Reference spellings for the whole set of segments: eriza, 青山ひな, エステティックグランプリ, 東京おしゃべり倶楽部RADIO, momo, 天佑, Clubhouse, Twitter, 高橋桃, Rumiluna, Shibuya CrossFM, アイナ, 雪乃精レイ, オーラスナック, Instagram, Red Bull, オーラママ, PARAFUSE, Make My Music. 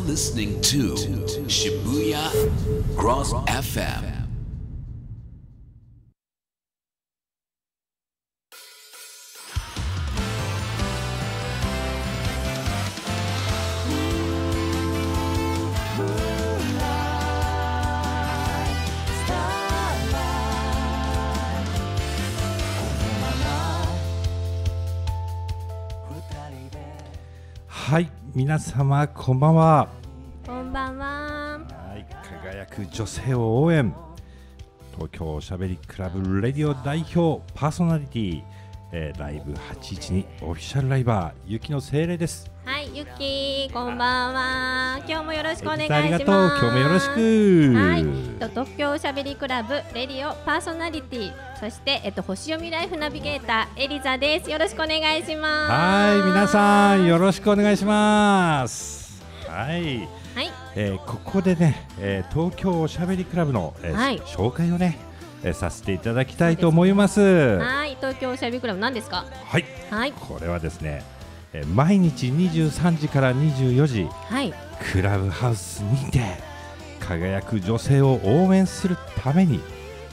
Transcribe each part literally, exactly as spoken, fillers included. You're listening to Shibuya CrossFM。皆様こんばんは。こんばんは。はい、輝く女性を応援。東京おしゃべりクラブレディオ代表パーソナリティ、えー、ライブはちいちにオフィシャルライバーゆきの精霊です。はい、ゆきこんばんは。今日もよろしくお願いします。ありがとう。今日もよろしく。はい、東京おしゃべりクラブレディオパーソナリティ。そして、えっと、星読みライフナビゲーターエリザです。よろしくお願いします。はい、皆さんよろしくお願いします。はい、はい、えー、ここでね、えー、東京おしゃべりクラブの、えーはい、紹介をね、えー、させていただきたいと思います。はい、東京おしゃべりクラブ何ですか。はい、はい、これはですね、えー、毎日にじゅうさんじからにじゅうよじ、はい、クラブハウスにて輝く女性を応援するために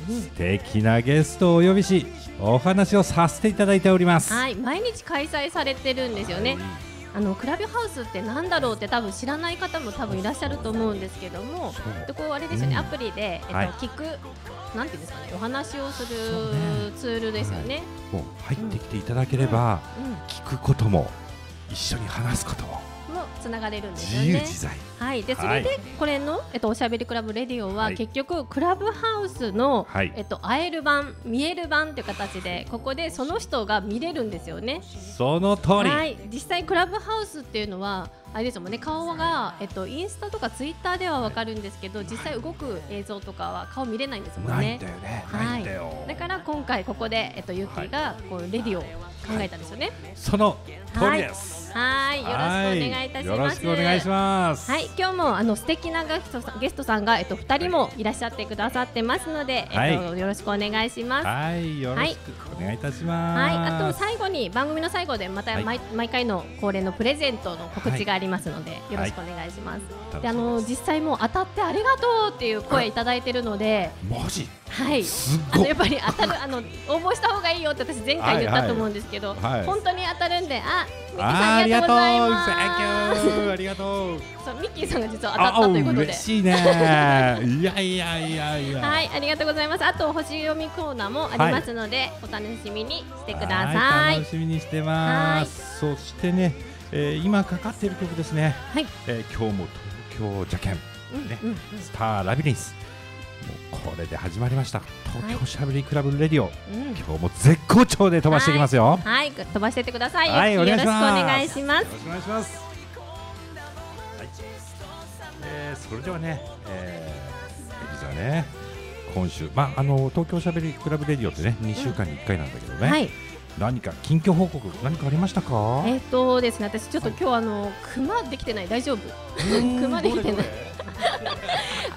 素敵なゲストをお呼びし、お話をさせていただいております。はい、毎日開催されてるんですよね。あのクラブハウスってなんだろうって多分知らない方も多分いらっしゃると思うんですけども、こうあれですよね、うん、アプリで、えっとはい、聞くなんていうんですかね、お話をするツールですよね。そうね、はい、もう入ってきていただければ、うんうん、聞くことも一緒に話すことも。つながれるんですよね。自由自在。はい。でそれでこれの、えっと、おしゃべりクラブレディオは結局クラブハウスの、はい、えっと、会える版見える版という形でここでその人が見れるんですよね。その通り。はい。実際クラブハウスっていうのはあれですもんね、顔が、えっと、インスタとかツイッターではわかるんですけど、実際動く映像とかは顔見れないんですもんね。ないんだよね。はい。だから今回ここで、えっと、ゆきがこうレディオを考えたんですよね。はい、その通りです。はいはい、よろしくお願いいたします。よろしくお願いします。はい、今日もあの素敵なゲストさん、ゲストさんがえっとふたりもいらっしゃってくださってますので、はい、えっとよろしくお願いします。はい、よろしくお願いいたします。はい、はい、あと最後に番組の最後でまた 毎,、はい、毎回の恒例のプレゼントの告知がありますので、はい、よろしくお願いします。はい、であの実際もう当たってありがとうっていう声いただいてるので。マジ？はい。すごい。あのやっぱり当たるあの応募した方がいいよって私前回言ったと思うんですけど、はいはいはい、本当に当たるんであ。ありがとうございます。ありがとう。そうミッキーさんが実は当たったということで。嬉しいね。いやいやいやいや。はい、ありがとうございます。あと星読みコーナーもありますので、はい、お楽しみにしてください。はい、楽しみにしてます。そしてね、えー、今かかっている曲ですね。はい。えー、今日も東京ジャケン、ね、うんうんうん、スターラビリンス。もうこれで始まりました東京しゃべりクラブレディオ、はい、うん、今日も絶好調で飛ばしていきますよ。はい、はい、飛ばしていってください。はい、よろしくお願いします。よろしくお願いします。はい、えー、それではね、えー、実はね今週、まあ、あの東京しゃべりクラブレディオってねにしゅうかんにいっかいなんだけどね、うん、はい、何か近況報告何かありましたか。えーとですね、私ちょっと今日、はい、あの熊できてない。大丈夫熊できてない。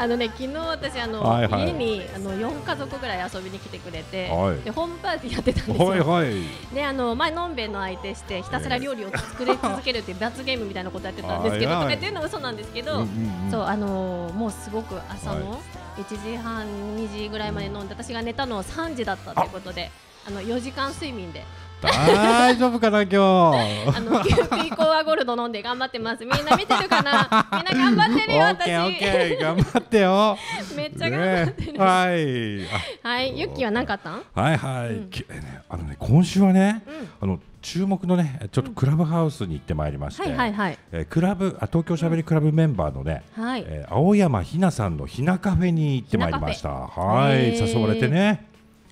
あのね、昨日私あの、はいはい、家にあのよんかぞくぐらい遊びに来てくれて、はい、でホームパーティーやってたんですよ。はいはい、であの前のんべえの相手してひたすら料理を作り続けるっていう罰ゲームみたいなことやってたんですけど、はいはい、とかっていうのは嘘なんですけど、うんうんうん、そうあのもうすごく朝のいちじはん、にじぐらいまで飲んで、私が寝たのはさんじだったということで、あのよじかん睡眠で。大丈夫かな今日。あのキューピーコアゴールド飲んで頑張ってます。みんな見てるかな。みんな頑張ってるよ私。オッケーオッケー、頑張ってよ。めっちゃ頑張ってる、ね、はいはい。ユッキーは何かあったん。はいはい、うん、あのね今週はね、うん、あの注目のねちょっとクラブハウスに行ってまいりまして、うん、はいはいはい、えー、クラブあ東京しゃべりクラブメンバーのね、うん、はい、えー、青山ひなさんのひなカフェに行ってまいりました。はい、誘われてね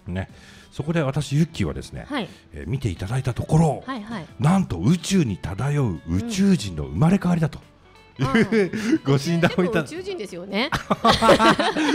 ね。そこで私ユッキーはですね、はい、えー、見ていただいたところ、はいはい、なんと宇宙に漂う宇宙人の生まれ変わりだと、うん、ご診断をいただいて。宇宙人ですよね。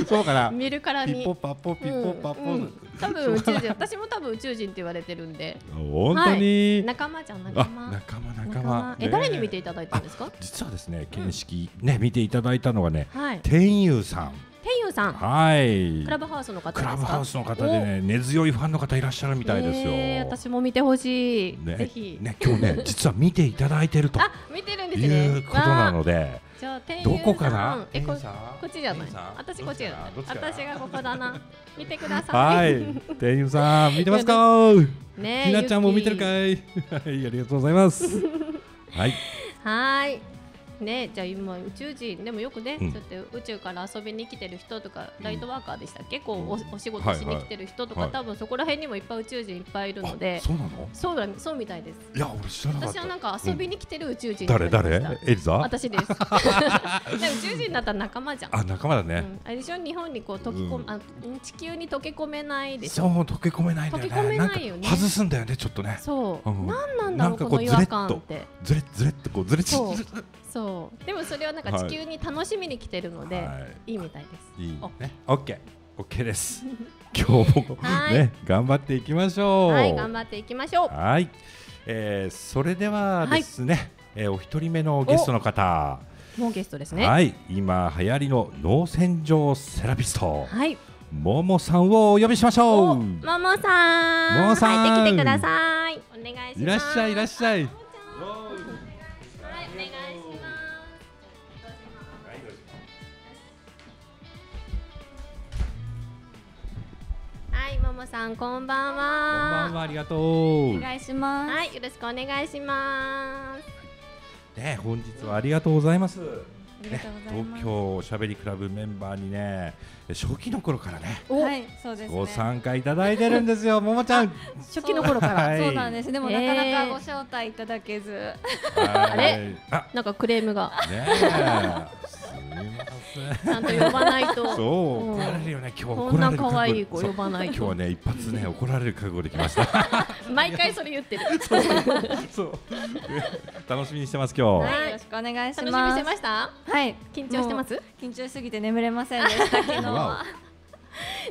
そうかな。見るからにピポパポピポパポ、うんうん、多分宇宙人。私も多分宇宙人って言われてるんで。本当に、はい、仲間じゃん仲間仲間仲間、仲間え、ね、誰に見ていただいたんですか。実はですね見識、ね、見ていただいたのはね、はい、天佑さん天佑さん、はい、クラブハウスの方ですか。クラブハウスの方でね、根強いファンの方いらっしゃるみたいですよ。えー、私も見てほしい、ね、ぜひ、ね、今日ね実は見ていただいてるとあ見てるんです、ね、いうことなので、じゃあ店員さんどこかな、え、こっちじゃない、私こっちじゃない、私がここだな、見てください、はい店員さん見てますかね、ひなちゃんも見てるかいはいありがとうございますはいはい、ね、じゃあ今宇宙人でもよくね、うん、そうやって宇宙から遊びに来てる人とか、うん、ライトワーカーでしたっけ、こう お, お仕事しに来てる人とか、はいはい、多分そこら辺にもいっぱい宇宙人いっぱいいるので、そうなの？そうだ、そうみたいです。いや俺知らなかった。私はなんか遊びに来てる宇宙人、誰誰？エリザ？私です宇宙人だったら仲間じゃん。あ、仲間だね、うん、あれでしょ、日本にこう溶け込、うん、あ地球に溶け込めないでしょ。そう溶け込めないんだよね、溶け込めないよね、外すんだよねちょっとね。そう、うん、なんなんだろうこの違和感って、ずれずれってこうずれちそうそう、でもそれはなんか地球に楽しみに来てるので、はい、いいみたいです。いいね。オッケー、オッケーです。今日もね頑張っていきましょう。はい、頑張っていきましょう。はい、えー、それではですね、はい、えー、お一人目のゲストの方、もうゲストですね。はい、今流行りの脳洗浄セラピスト、はい、ももさんをお呼びしましょう。ももさん、ももさん、入ってきてください。お願いします。いらっしゃい、いらっしゃい。ももさんこんばんは。こんばんは、ありがとう。お願いします。はい、よろしくお願いします。ね、本日はありがとうございます。ね、東京おしゃべりクラブメンバーにね、初期の頃からね、はい、そうですね、ご参加いただいてるんですよ、ももちゃん。初期の頃から、はい、そうなんです。でもなかなかご招待いただけず、あれ、なんかクレームが。ちゃんと呼ばないと。そう、怒られるよね、今日。こんな可愛い子呼ばないと。今日はね、一発ね、怒られる覚悟できました。毎回それ言ってる。そう、楽しみにしてます、今日。よろしくお願いします。楽しみにしてました。はい、緊張してます。緊張しすぎて眠れませんでしたけど。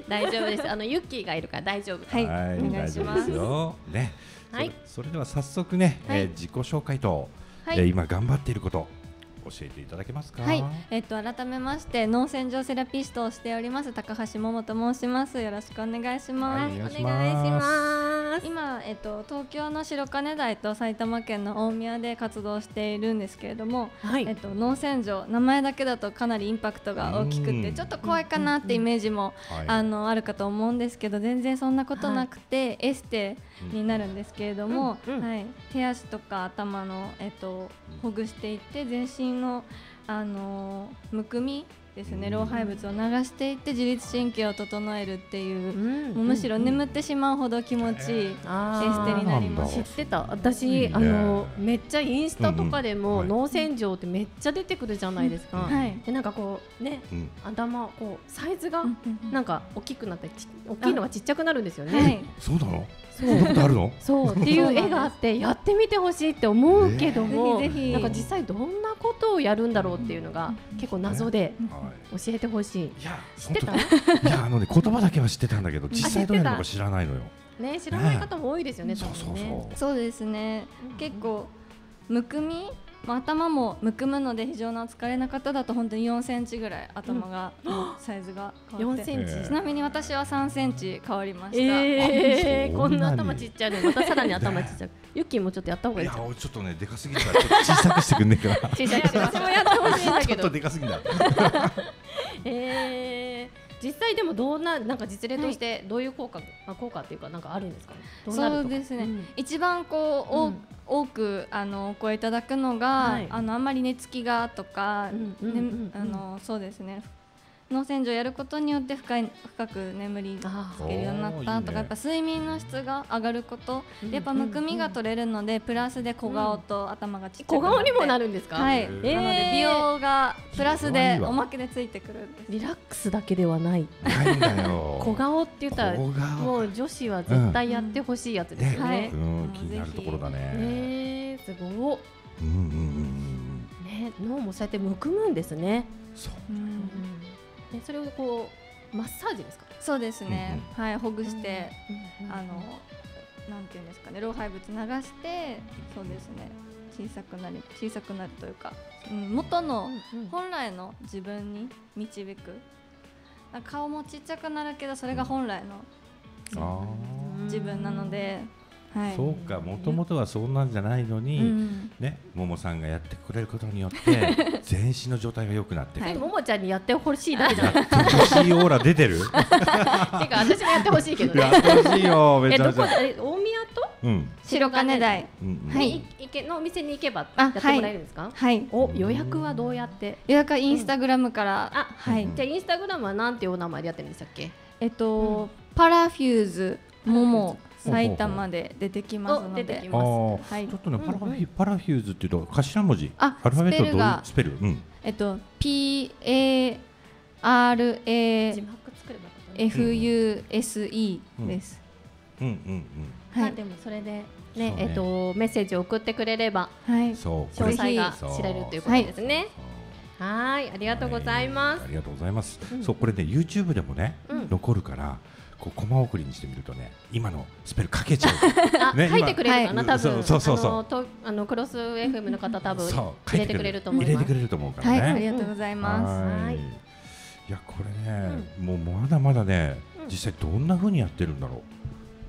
大丈夫です。あのユッキーがいるから大丈夫。はい、お願いしますよ。ね。はい。それでは早速ね、自己紹介と今頑張っていること。教えていただけますか。はい、えっと改めまして脳洗浄セラピストをしております高橋桃と申します。よろしくお願いします。はい、お願いします。今えっと東京の白金台と埼玉県の大宮で活動しているんですけれども、はい、えっと脳洗浄、名前だけだとかなりインパクトが大きくてちょっと怖いかなってイメージも、はい、あのあるかと思うんですけど、全然そんなことなくて、はい、エステになるんですけれども、はい、手足とか頭のえっとほぐしていって全身のあのー、むくみですね、老廃物を流していって自律神経を整えるっていう、うん、もうむしろ眠ってしまうほど気持ちいいエステになります。知ってた、私、うん、あのめっちゃインスタとかでも脳洗浄ってめっちゃ出てくるじゃないですか、うん、はい、でなんかこうね、うん、頭こうサイズがなんか大きくなったり大きいのがちっちゃくなるんですよね、はい、そうなの、そういうことあるのそうっていう絵があってやってみてほしいって思うけども、なんか実際どんなことをやるんだろうっていうのが結構謎で教えてほしい。知ってた？いやあのね、言葉だけは知ってたんだけど実際どうやるのか知らないのよね。知らない方も多いですよね。そうそうそう。そうですね。結構むくみ、頭もむくむので非常なお疲れな方だと本当によんセンチぐらい頭が、うん、サイズが変わってよんセンチ、ちなみに私はさんセンチ変わりました。えー、こんな頭ちっちゃいのまたさらに頭ちっちゃくユッキーもちょっとやったほうがいいじゃん。いやちょっとねでかすぎたらちょっと小さくしてくんねえから小さくして私もやってほしいんだけどちょっとでかすぎだえー実際でもどんな、なんか実例としてどういう効果、あ、効果っていうかなんかあるんですかね。そうですね。一番こう多くあのお声いただくのがあのあんまり寝つきがとか、あのそうですね。脳洗浄やることによって深い深く眠りがつけるようになったとか、やっぱ睡眠の質が上がること、やっぱむくみが取れるのでプラスで小顔と頭がちっちゃくなって、小顔にもなるんですか？はい。なので美容がプラスでおまけでついてくるんです。リラックスだけではない。ないんだよ。小顔って言ったらもう女子は絶対やってほしいやつですよね。うん、気になるところだね。すごい。うんうんうん。ね、脳もそうやってむくむんですね。そう。それをこうマッサージですか？そうですね。はい、ほぐして、あのなんていうんですかね、老廃物流して、そうですね。小さくなり小さくなるというか、うん、元の本来の自分に導く。なんか顔もちっちゃくなるけど、それが本来の自分なので、はい、そうか、もともとはそんなんじゃないのに、うんね、ももさんがやってくれることによって全身の状態が良くなっていく、はい、ももちゃんにやってほしいだけじゃん、やってほしいオーラ出てるてか私もやってほしいけどね、やってほしいよ、めちゃめちゃ大宮と、うん、白金台、うん、はい、のお店に行けばやってもらえるんですか、はい、お予約はどうやって予約はインスタグラムから、うん、あ、はい、じゃあインスタグラムはなんていうお名前でやってるんでしたっけ、えっと、うん、パラフューズもも埼玉で出てきますので、ちょっとね、パラフューズっていうと頭文字、アルファベットどういうスペル、えっと P A R A F U S E です。うんうんうん。はい。でもそれでね、えっとメッセージを送ってくれれば、詳細が知れるということですね。はい、ありがとうございます。ありがとうございます。そう、これね、YouTube でもね、残るから。こうコマ送りにしてみるとね、今のスペルかけちゃう、ね、書いてくれるかな、多分クロス エフエム の方多分入れてくれると思います、入れてくれると思うからね、ありがとうございます。いやこれね、もうまだまだね、実際どんな風にやってるんだろ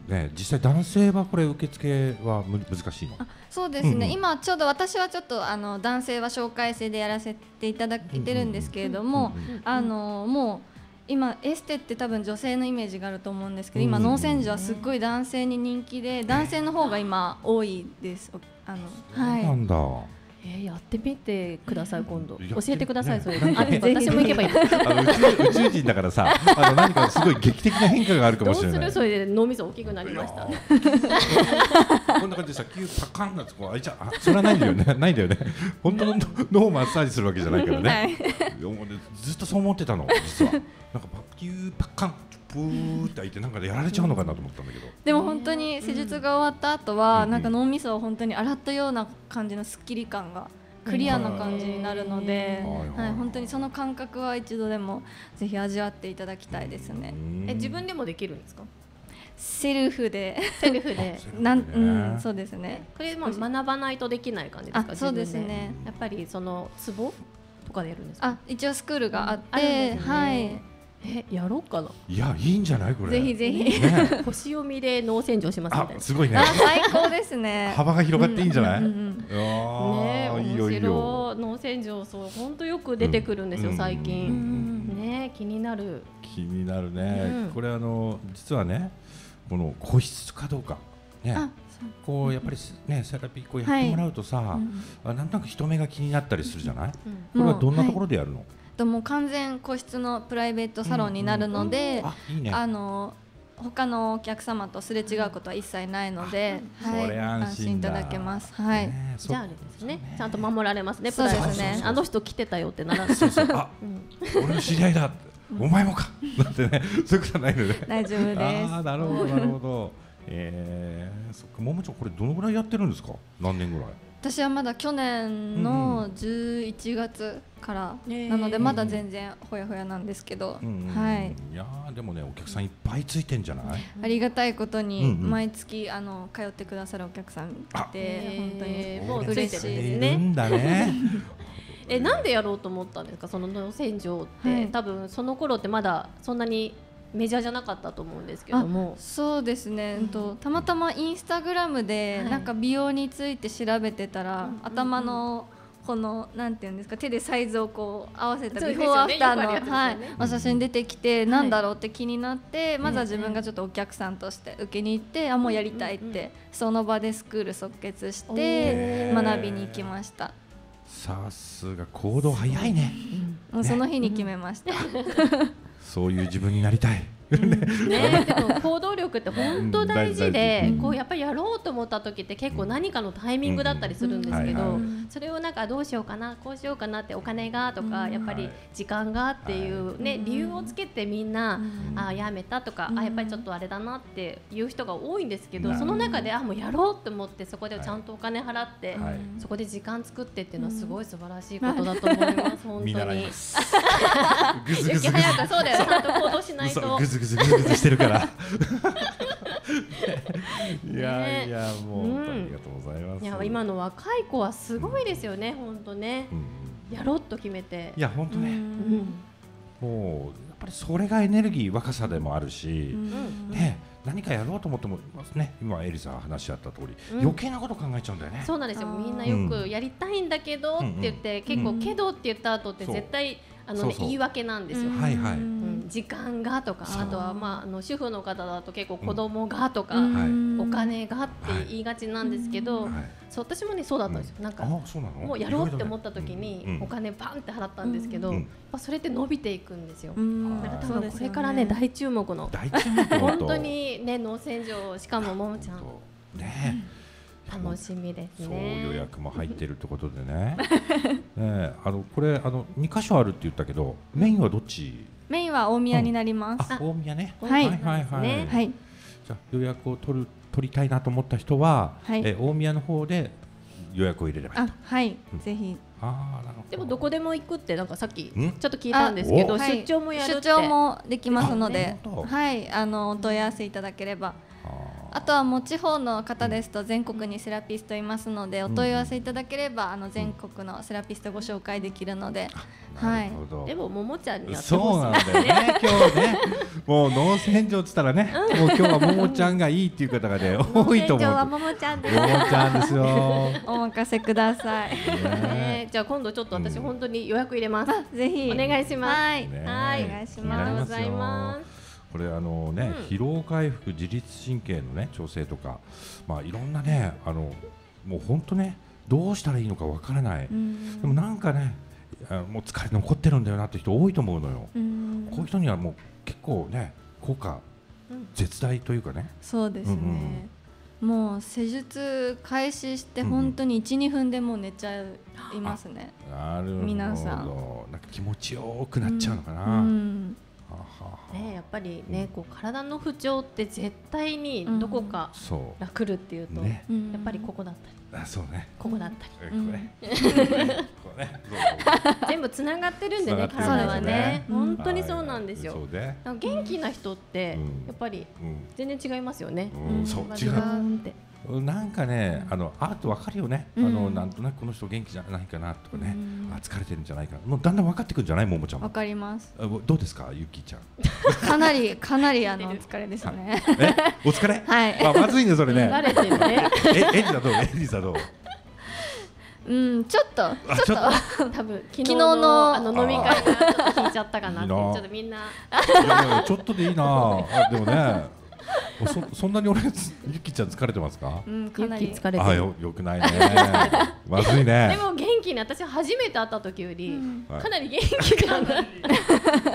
うね、実際男性はこれ受付は難しいの？そうですね、今ちょうど私はちょっとあの男性は紹介制でやらせていただいてるんですけれども、あのもう今エステって多分女性のイメージがあると思うんですけど、今脳洗浄はすっごい男性に人気で、男性の方が今多いです。あの、そうなんだ、え、やってみてください、今度教えてください、それ私も行けばいい、宇宙人だからさ、何かすごい劇的な変化があるかもしれない。それで脳みそ大きくなりました。こんな感じでさ、急パカンなとこ開いちゃう、それはないんだよね、ないんだよね、本当の脳マッサージするわけじゃないからね、ずっとそう思ってたの、実は。なんかパキューパカンプーって開いて、なんかやられちゃうのかなと思ったんだけど、でも本当に施術が終わった後は、なんか脳みそを本当に洗ったような感じのすっきり感が、クリアな感じになるので、本当にその感覚は一度でもぜひ味わっていただきたいですね。え、自分でもできるんですか？セルフで、セルフで、なん、そうですね。これまあ学ばないとできない感じですか？そうですね。やっぱりそのツボとかでやるんですか？あ、一応スクールがあって、はい。え、やろうかな。いや、いいんじゃないこれ。ぜひぜひ。星読みで脳洗浄しますみたいな。すごいね。最高ですね。幅が広がっていいんじゃない？ね、面白い。脳洗浄、そう、本当よく出てくるんですよ最近。ね、気になる。気になるね。これあの実はね、この個室かどうかね。こうやっぱりね、セラピーこうやってもらうとさ、なんとなく人目が気になったりするじゃない？これはどんなところでやるの？もう完全個室のプライベートサロンになるので、あの他のお客様とすれ違うことは一切ないので、安心いただけます。はい。じゃあですね、ちゃんと守られますね。そうですね。あの人来てたよってならない。あ、俺の知り合いだ。お前もか。なんてね、そういうことはないので。大丈夫です。ああ、なるほどなるほど。ええ、そっか。ももちゃんこれどのぐらいやってるんですか？何年ぐらい？私はまだ去年のじゅういちがつからなので、まだ全然ほやほやなんですけど、いやーでもね、お客さんいっぱいついてんじゃない？ありがたいことに毎月あの通ってくださるお客さんって本当にもう嬉しいですね。え、なんでやろうと思ったんですか？その脳洗浄って多分その頃ってまだそんなにメジャーじゃなかったと思うんですけども。そうですね、うん、とたまたまインスタグラムでなんか美容について調べてたら、はい、頭のこのなんていうんですか、手でサイズをこう合わせたビフォーアフターの、ね、はい、お写真出てきて、なんだろうって気になって、はい、まずは自分がちょっとお客さんとして受けに行って、うん、あ、もうやりたいってその場でスクール即決して学びに行きました。さすが行動早いね。もうその日に決めました。そういう自分になりたい。ね、でも行動力って本当大事で、こうやっぱりやろうと思った時って結構何かのタイミングだったりするんですけど、それをなんかどうしようかな、こうしようかなって、お金がとかやっぱり時間がっていうね、理由をつけてみんなあやめたとか、あやっぱりちょっとあれだなっていう人が多いんですけど、その中であもうやろうと思って、そこでちゃんとお金払ってそこで時間作ってっていうのはすごい素晴らしいことだと思います。本当に。ゆきはやか、そうだよ、ちゃんと行動しないと。ぐずぐずぐずしてるから。いやいや、もうありがとうございます。いや、今の若い子はすごいですよね、本当ね。やろうと決めて。いや本当ね。もうやっぱりそれがエネルギー、若さでもあるし、ね、何かやろうと思ってもね、今エリさん話し合った通り、うん、余計なこと考えちゃうんだよね。そうなんですよ。みんなよくやりたいんだけどって言って、うんうん、結構けどって言った後って絶対、うん、あのね、そうそう言い訳なんですよ。はいはい、うん、時間がとか、あとは、まあ、あの主婦の方だと結構子供がとか、うん、お金がって言いがちなんですけど、はいはい、そう私もねそうだったんですよ。なんかもうやろうって思った時にお金パンって払ったんですけど、うんうん、それって伸びていくんですよ。うん、だから多分これからね、大注目の本当にね、農船場、しかもももちゃんね、楽しみですね。そう、予約も入ってるってことでね。ね、あのこれあのに箇所あるって言ったけど、メインはどっち？メインは大宮になります。うん、大宮ね。はいはいはいはい。はい、じゃあ予約を取る取りたいなと思った人は、はい、え大宮の方で予約を入れればいいと。あ、はい、うん、ぜひ。あ、なるほど。でもどこでも行くってなんかさっきちょっと聞いたんですけど、出張もやるって。出張もできますので、はい、あのお問い合わせいただければ。あとはもう地方の方ですと全国にセラピストいますので、お問い合わせいただければあの全国のセラピストご紹介できるので、はい、でもももちゃんにやってほしいですね。そうなんだよね。今日ね、もう農船場っつったらね、もう今日はももちゃんがいいっていう方がね多いと思う。農船場はももちゃんです。ももちゃんですよ。お任せください。ね、じゃあ今度ちょっと私本当に予約入れます。うん、ぜひお願いします。はい、はい、お願いします。ありがとうございます。これあのね、うん、疲労回復、自律神経のね調整とか、まあいろんなね、あのもう本当ね、どうしたらいいのかわからない。でもなんかね、もう疲れ残ってるんだよなって人多いと思うのよ。うんこういう人にはもう結構ね、効果、うん、絶大というかね。そうですね。うんうんもう施術開始して本当に いち,に、うん、分でもう寝ちゃいますね。なるほど。皆さん。なんか気持ちよくなっちゃうのかな。うんうんね、やっぱりね、こう体の不調って絶対にどこかが来るっていうと、やっぱりここだったり、そうね、ここだったり、全部つながってるんでね、体はね、本当にそうなんですよ。元気な人ってやっぱり全然違いますよね。なんかね、あの、あとわかるよね、あの、なんとなくこの人元気じゃないかなとかね、あ、疲れてるんじゃないかな、もうだんだん分かってくるんじゃない、ももちゃん。わかります。どうですか、ゆきちゃん。かなり、かなり、あの、疲れですね。え、お疲れ。はい。あ、まずいね、それね。バレてるね。え、エリサどう、エリサどう。うん、ちょっと、ちょっと、多分、昨日の、あの、飲み会が聞いちゃったかなって、ちょっとみんな。ちょっとでいいな、でもね。そ, そんなに俺、ゆきちゃん疲れてますか？うん、かなり疲れてる。あ、よ、よくないね。まずいね。でも元気に、私初めて会った時より、うん、かなり元気なんだ。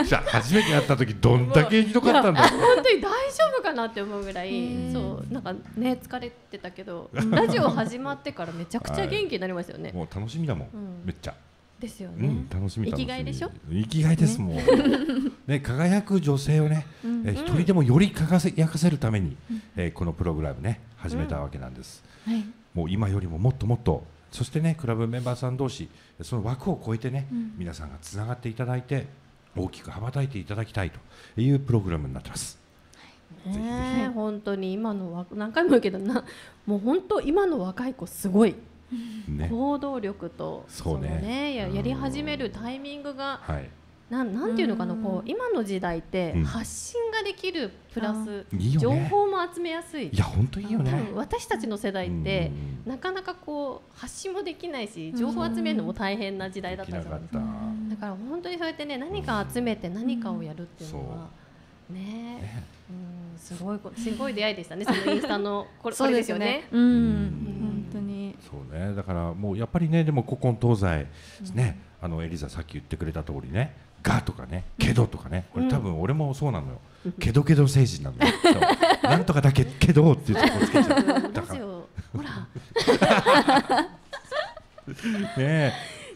じゃあ初めて会った時、どんだけひどかったんだ。本当に大丈夫かなって思うぐらい、そう、なんかね、疲れてたけど、ラジオ始まってからめちゃくちゃ元気になりますよね。はい、もう楽しみだもん、うん、めっちゃ。ですよね。うん、楽しみ。生きがいでしょ？生きがいですもん。ね、輝く女性をね、一人でもより輝かせるために、このプログラムね、始めたわけなんです。もう今よりももっともっと、そしてね、クラブメンバーさん同士、その枠を超えてね、皆さんがつながっていただいて、大きく羽ばたいていただきたいというプログラムになってます。ね、本当に今の何回も言うけどな、もう本当今の若い子すごい。行動力とそうね、やり始めるタイミングがなんていうのかな、こう今の時代って発信ができるプラス情報も集めやすい。いや本当いいよね。多分私たちの世代ってなかなかこう発信もできないし、情報集めるのも大変な時代だったじゃないですか。だから本当にそうやってね、何か集めて何かをやるっていうのはね、うんすごいすごい出会いでしたね。そのインスタのこれですよね。うん。そうね、だからもうやっぱりね、でも古今東西ですね、うん、あのエリザさっき言ってくれた通りね、がとかね、けどとかね、これ多分俺もそうなのよ、うん、けどけど精神なのよ。なんとかだけけどっていうとこつけちゃう。だからほらねえ、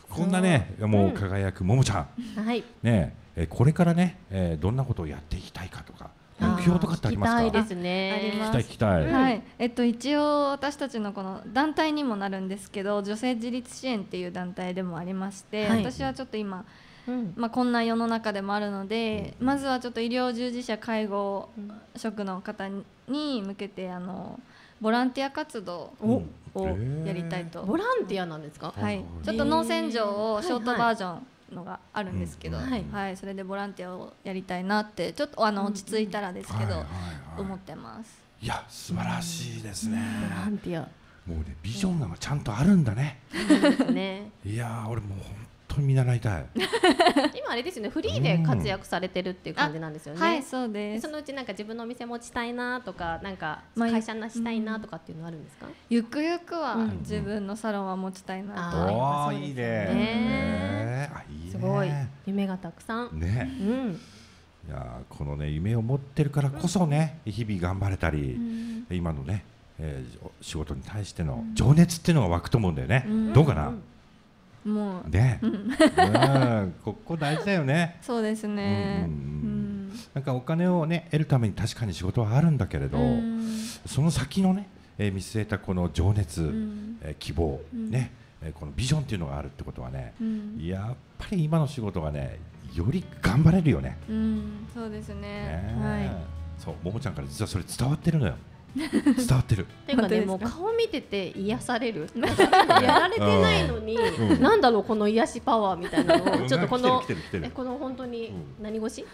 こんなね、もう輝くももちゃん、うん、はい、ねえ、これからね、えー、どんなことをやっていきたいかとか目標とかってありますか？聞きたいですね。聞きたい聞きたい。はい。えっと一応私たちのこの団体にもなるんですけど、女性自立支援っていう団体でもありまして、はい、私はちょっと今、うん、まあこんな世の中でもあるので、うん、まずはちょっと医療従事者、介護職の方に向けてあのボランティア活動をやりたいと。ボランティアなんですか？はい。ちょっと農船場をショートバージョン。のがあるんですけど、はいはい、それでボランティアをやりたいなってちょっとあの落ち着いたらですけど、はいはいはい、思ってます。いや素晴らしいですね、ボランティアもうねビジョンがちゃんとあるんだね、うん、ねいや俺もう本当に見習いたい今あれですよね、フリーで活躍されてるっていう感じなんですよね、うん、はいそうです。そのうちなんか自分のお店持ちたいなとかなんか会社なしたいなとかっていうのはあるんですか、まあ、ゆくゆくは自分のサロンは持ちたいなと思います、うん、あいいね、ねあいいね、すごい夢がたくさんね、うんいやこのね夢を持ってるからこそね、うん、日々頑張れたり、うん、今のね、えー、仕事に対しての情熱っていうのが湧くと思うんだよね、うん、どうかな、うん、もうね、うん、ここ大事だよねそうですね、うんうん、なんかお金をね得るために確かに仕事はあるんだけれど、うん、その先のね、えー、見据えたこの情熱、うんえー、希望、うん、ね、えー、このビジョンっていうのがあるってことはね、うん、やっぱり今の仕事がねより頑張れるよね、うん、そうです ね, ね、はい、そうももちゃんから実はそれ伝わってるのよ伝わってるっていうかねもう顔見てて癒されるやられてないのに、うん、なんだろうこの癒しパワーみたいなのをちょっとこのえこの本当に何越し、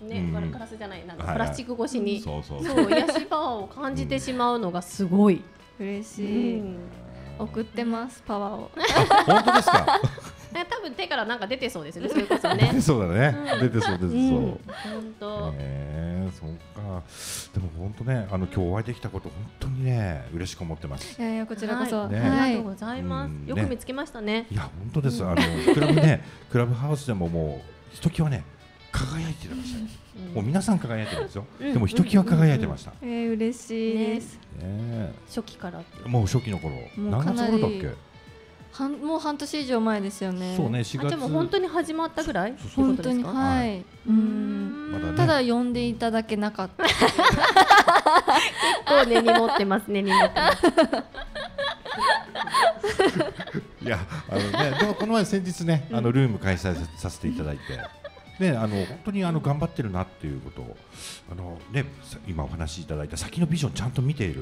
うん、ね、うん、ガラスじゃないなんかプラスチック越しに、はいはい、そうそうそう癒しパワーを感じてしまうのがすごい嬉しい、うん、送ってますパワーを本当ですか多分手からなんか出てそうですね、それこそね出てそうだね、うん、出てそう出てそう本当、うんえー、そっかでも本当ね、あの今日お会いできたこと本当にね、嬉しく思ってます。いやいや、こちらこそ、はいねはい、ありがとうございます、うんね、よく見つけましたね。いや、本当です、うん、あのクラブね、クラブハウスでももうひときわね、輝いてました、ねうん、もう皆さん輝いてるんですよ、うん、でもひときわ輝いてました、うんうんうん、えー、嬉しいです、ね、初期からってもう初期の頃、何月頃だっけはんもう半年以上前ですよね。そうね、しがつ。でも本当に始まったぐらい。本当にはい。うーんまだね、ただ呼んでいただけなかった。結構根に持ってますね、根に持ってます。いやあのね、でもこの前先日ね、あのルーム開催させていただいて。ね、あの本当にあの頑張ってるなっていうことをあの、ね、今お話しいただいた先のビジョンちゃんと見ている、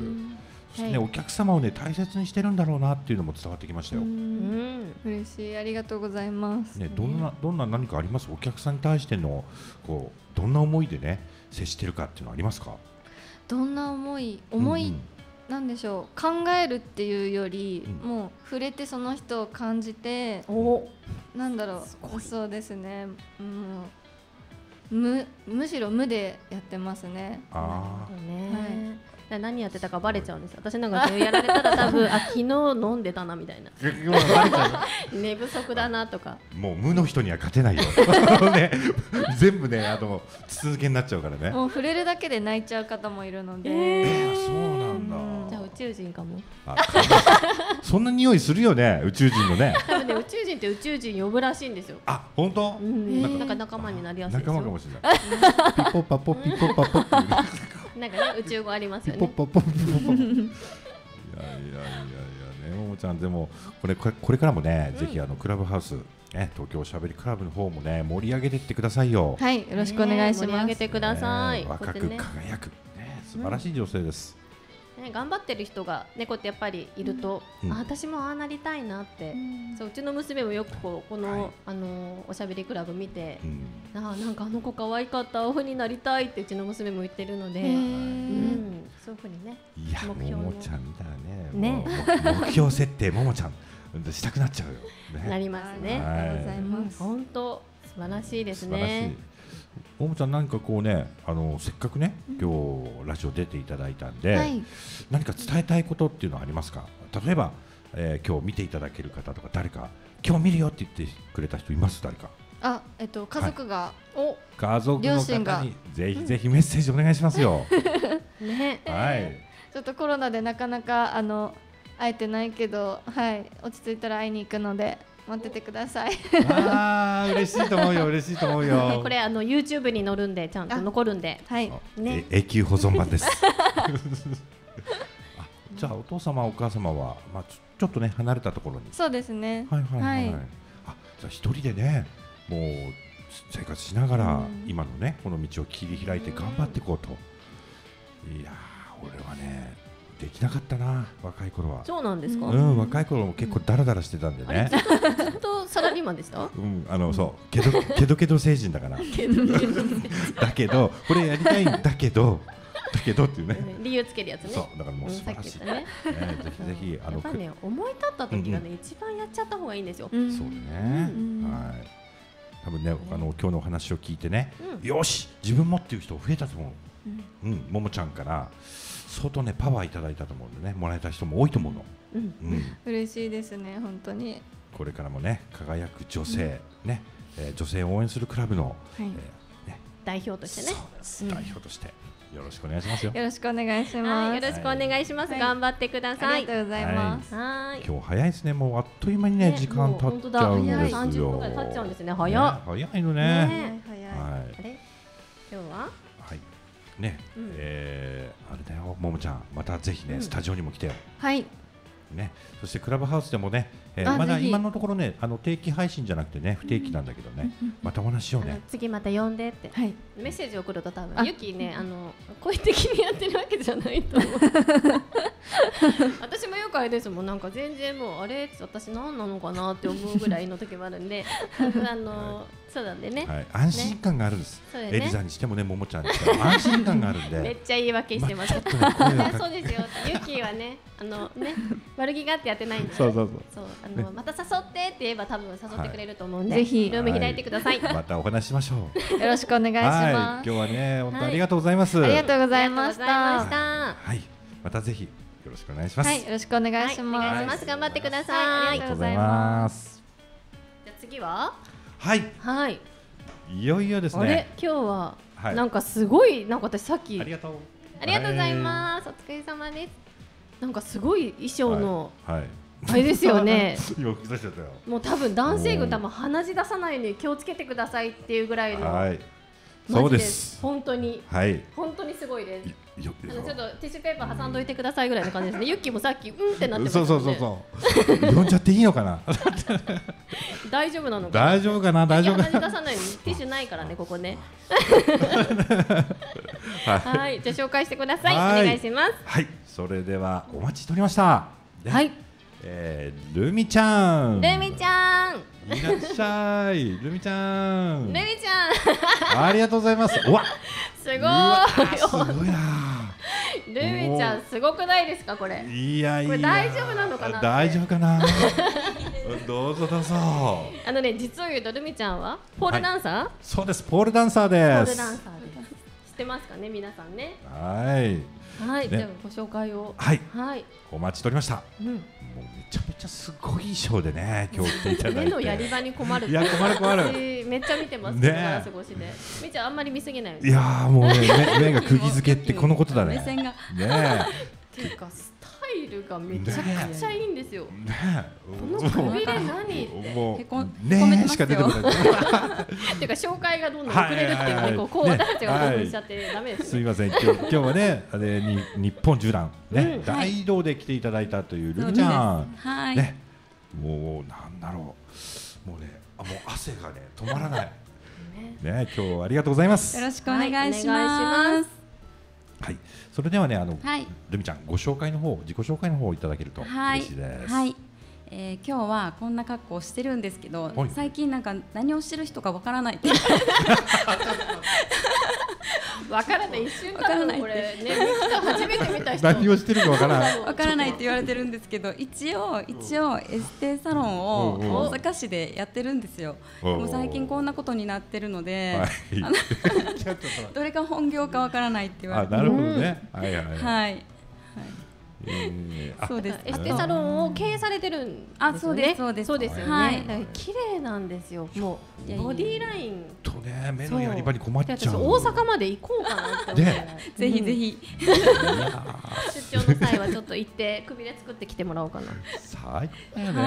はい、お客様を、ね、大切にしてるんだろうなっていうのも伝わってきましたよ。うん嬉しい、ありがとうございます、ね、どんな、どんな何かあります？お客さんに対してのこうどんな思いで、ね、接してるかっていうのはありますか？どんな思い、思い、うんうん、なんでしょう、考えるっていうより、うん、もう触れてその人を感じて、おなんだろう、そうですね、うんむ、むしろ無でやってますね。あなるほどね、はい何やってたかバレちゃうんです。私なんかやられたら多分あ昨日飲んでたなみたいな寝不足だなとかもう無の人には勝てないよね、全部ねあの続けになっちゃうからね。もう触れるだけで泣いちゃう方もいるので、えーえー、そうなんだ、うん、じゃあ宇宙人かもあそんな匂いするよね宇宙人のね多分ね宇宙人って宇宙人呼ぶらしいんですよ。あ本当、うん、なんかなんか仲間になりやすいですよ。仲間かもしれないピッポパポピッポパポってなんかね宇宙語ありますよね。ポッポッポッポッポッいやいやいやいやね、ももちゃんでもこれこれからもね、うん、ぜひあのクラブハウス、ね、東京おしゃべりクラブの方もね盛り上げていってくださいよ。はい、よろしくお願いします。盛り上げてください。若く輝く、ね、素晴らしい女性です。うんね、頑張ってる人が猫ってやっぱりいると、うん、あ私もああなりたいなって、うん、そううちの娘もよくこうこの、はい、あのおしゃべりクラブ見て、うん、あなんかあの子可愛かった、ああいうふうになりたいってうちの娘も言ってるので、うん、そういうふうにね。いや目標ももちゃんみたいな ね, ねも目標設定ももちゃんしたくなっちゃうよ、ね、なりますね。ありがとうございます。本当素晴らしいですね。ももちゃん何かこうねあのせっかくね今日ラジオ出ていただいたんで、はい、何か伝えたいことっていうのはありますか？例えば、えー、今日見ていただける方とか誰か今日見るよって言ってくれた人います？誰かあ、えっと、家族が、はい、家族の方にぜひぜひメッセージお願いしますよね、はい、ちょっとコロナでなかなかあの会えてないけど、はい、落ち着いたら会いに行くので待っててください。あー嬉しいと思うよ、嬉しいと思うよこれあの YouTube に載るんでちゃんと残るんで、はいね、永久保存版ですあじゃあお父様お母様は、まあ、ちょ、ちょっとね離れたところに。そうですね、はいはいはい、はい、あじゃあ一人でねもう生活しながら今のねこの道を切り開いて頑張っていこうと。いやー俺はねできなかったな、若い頃は。そうなんですか。うん、若い頃も結構ダラダラしてたんでね。ずっとサラリーマンでした。うん、あのそうケドケドケド成人だから。だけどこれやりたいんだけど。だけどっていうね、理由つけるやつね。そうだからもう素晴らしい。ぜひぜひあのやっぱりね、思い立った時がね一番やっちゃった方がいいんですよ。そうね。はい。多分ねあの今日のお話を聞いてね、よし自分もっていう人増えたと思う。うん、ももちゃんから相当ねパワーいただいたと思うんでね、もらえた人も多いと思うの。うん。嬉しいですね本当に。これからもね輝く女性ね、女性を応援するクラブの代表としてね。代表として。よろしくお願いしますよ。よろしくお願いします。よろしくお願いします。頑張ってください。ありがとうございます。はい。今日早いですね。もうあっという間にね時間経っちゃうんですよ。さんじゅっぷんぐらい経っちゃうんですね。早っ。早いのね。早い。あれ今日は？はい。ねえあれだよももちゃんまたぜひねスタジオにも来てよ。はい。ねそしてクラブハウスでもねまだ今のところねあの定期配信じゃなくてね不定期なんだけどねまたお話しようね。次また呼んでってメッセージ送ると多分ユキねあの声的にやってるわけじゃないと思う。私もよくあれですもん、なんか全然もうあれ私何なのかなって思うぐらいの時もあるんであのそうなんでね安心感があるんです。エリザにしてもねももちゃんにしても安心感があるんでめっちゃ言い訳してます。そうですよユキはねあのね悪気があってやってないんでそうそうそうあのまた誘ってって言えば多分誘ってくれると思うんで、ぜひルーム開いてください。またお話しましょう。よろしくお願いします。今日はね本当ありがとうございます。ありがとうございました。はい、またぜひよろしくお願いします。はい、よろしくお願いします。頑張ってください。ありがとうございます。じゃあ次は？はい。はい。いよいよですね。あれ今日はなんかすごいなんか私さっきありがとうありがとうございます。お疲れ様です。なんかすごい衣装の。はい。あれですよね。もう多分男性軍多分鼻血出さないように気をつけてくださいっていうぐらいの。そうです。本当に。はい。本当にすごいです。ちょっとティッシュペーパー挟んどいてくださいぐらいの感じですね。ユッキーもさっきうんってなってましたね。そうそうそうそう。呼んじゃっていいのかな。大丈夫なのかな。大丈夫かな大丈夫。鼻血出さないようにティッシュないからねここね。はい。じゃあ紹介してください。お願いします。はい。それではお待ちしておりました。はい。えー、ルミちゃん、ルミちゃん、いらっしゃい、ルミちゃん、ルミちゃん、ありがとうございます。うわ、すごい、すごいな。ルミちゃんすごくないですかこれ。いやいや。これ大丈夫なのかな。大丈夫かな。どうぞどうぞ。あのね実を言うとルミちゃんはポールダンサー？そうです、ポールダンサーです。ポールダンサーです。知ってますかね皆さんね。はい。はい、ではご紹介を。はい、お待ちしておりました。もうめちゃめちゃすごい衣装でね、今日来ていただいて。目のやり場に困る。いや、困る困る。めっちゃ見てます。ね、過ごしで。めちゃあんまり見すぎない。いや、もう目が釘付けってこのことだね。目線が。ね。ていうかスタイルがめちゃくちゃいいんですよ。ね。このくびれ何？もうへこねしか出てこない。ていうか紹介がどんどん遅れるっていうね、こう私たちが興奮しちゃってダメです。すみません。今日今日はね、あれに日本縦断ね大移動で来ていただいたというルミちゃんね、もうなんだろう、もうね、もう汗がね止まらないね。今日はありがとうございます。よろしくお願いします。はい、それではねあの、はい、ルミちゃんご紹介の方自己紹介の方をいただけると嬉しいです。はい、はい、えー、今日はこんな格好をしてるんですけど、最近なんか何をしてる人かわからないって。わからない一瞬だもんこれね。初めて見た人。何をしてるかわからない。わからないって言われてるんですけど、一応一応エステサロンを大阪市でやってるんですよ。でも最近こんなことになってるので、どれが本業かわからないって言われて。なるほどね。はいはいはい。そうです。エステサロンを経営されてるんですね。そうですそうですそうですよね。綺麗なんですよ。もうボディラインとね目のやり場に困っちゃう。私大阪まで行こうかなって。ね、ぜひぜひ出張の際はちょっと行って首で作ってきてもらおうかな。最高だよね。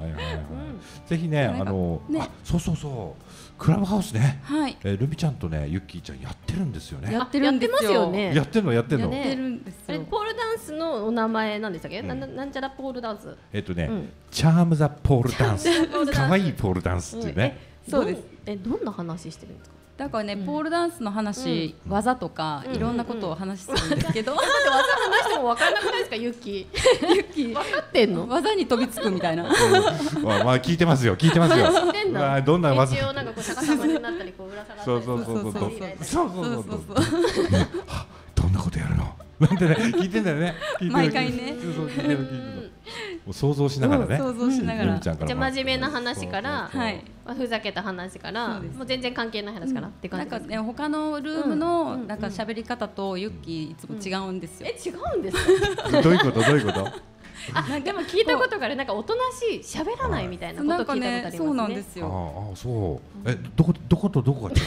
はいはいはい。ぜひねあのそうそうそう。クラブハウスね、ルミちゃんとねユッキーちゃんやってるんですよね。やってるんですよね。やってるのやってるの。やってるんですよ。ポールダンスのお名前なんでしたっけ？なんちゃらポールダンス。えっとね、チャームザポールダンス、可愛いポールダンスっていうね。そうです。え、どんな話してるんですか？だからね、うん、ポールダンスの話、うん、技とか、うん、いろんなことを話すんですけど、うんうんうん、だって技話しても分からなくないですか、ユッキーユッキー分かってんの、技に飛びつくみたいな、うん、わまあ聞いてますよ聞いてますよ知ってんの、わどんな技一応なんかこう逆さまになったりこう裏下がったりそうそうそうそうそうそうそうそうどんなことやるのなんてね、聞いてんだよね毎回ね想像しながらね、想像しながら、じゃあ真面目な話からふざけた話からもう全然関係ない話からって感じなんかね、他のルームのなんか喋り方とユッキーいつも違うんですよ。え、違うんですか？どういうことどういうこと？あ、でも聞いたことがある、なんかおとなしい、喋らないみたいなこと聞いたことありますね。そうなんですよ。ああ、そう。え、どこどことどこが違う？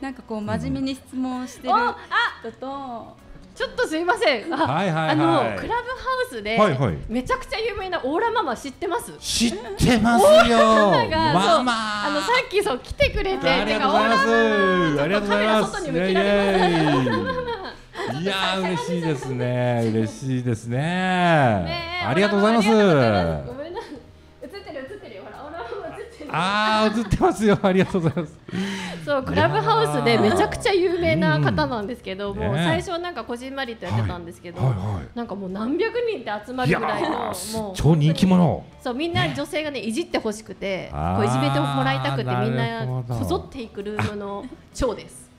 なんかこう真面目に質問してる人と、ちょっとすいません、あ、はいはいはい、あのクラブハウスで、はいはい、めちゃくちゃ有名なオーラママ知ってます？知ってますよ。オーラママがママあのさっきそう来てくれて、ありがとうございます。ありがとうございます。カメラ外に向けられます。イエーイいやー嬉しいですね嬉しいですね、ね、ありがとうございます。ごめんな、映ってる映ってるよ、ほらオーラママ映ってる。あー映ってますよ、ありがとうございます。そうクラブハウスでめちゃくちゃ有名な方なんですけど、うん、もう最初なんかこじんまりとやってたんですけど、はいはいはい、なんかもう何百人って集まるぐらいのもう超人気者。そうみんな女性がねいじってほしくて、こういじめてもらいたくてみんなこぞっていくルームの長です。